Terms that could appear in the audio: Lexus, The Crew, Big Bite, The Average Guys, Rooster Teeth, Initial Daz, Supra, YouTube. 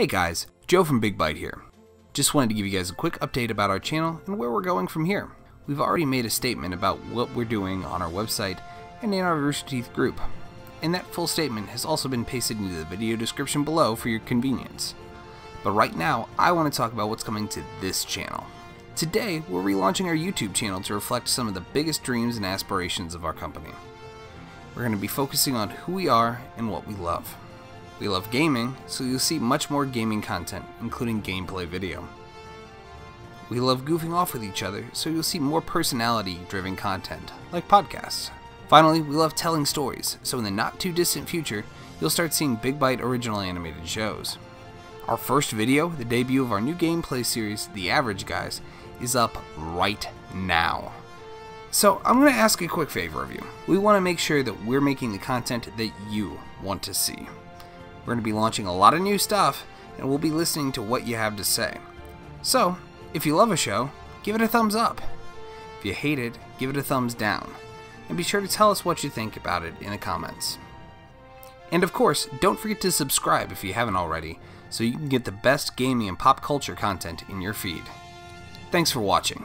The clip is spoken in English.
Hey guys, Joe from Big Bite here. Just wanted to give you guys a quick update about our channel and where we're going from here. We've already made a statement about what we're doing on our website and in our Rooster Teeth group, and that full statement has also been pasted into the video description below for your convenience. But right now, I want to talk about what's coming to this channel. Today, we're relaunching our YouTube channel to reflect some of the biggest dreams and aspirations of our company. We're going to be focusing on who we are and what we love. We love gaming, so you'll see much more gaming content, including gameplay video. We love goofing off with each other, so you'll see more personality-driven content, like podcasts. Finally, we love telling stories, so in the not-too-distant future, you'll start seeing Big Bite original animated shows. Our first video, the debut of our new gameplay series, The Average Guys, is up right now. So I'm going to ask a quick favor of you. We want to make sure that we're making the content that you want to see. We're going to be launching a lot of new stuff, and we'll be listening to what you have to say. So, if you love a show, give it a thumbs up. If you hate it, give it a thumbs down. And be sure to tell us what you think about it in the comments. And of course, don't forget to subscribe if you haven't already, so you can get the best gaming and pop culture content in your feed. Thanks for watching.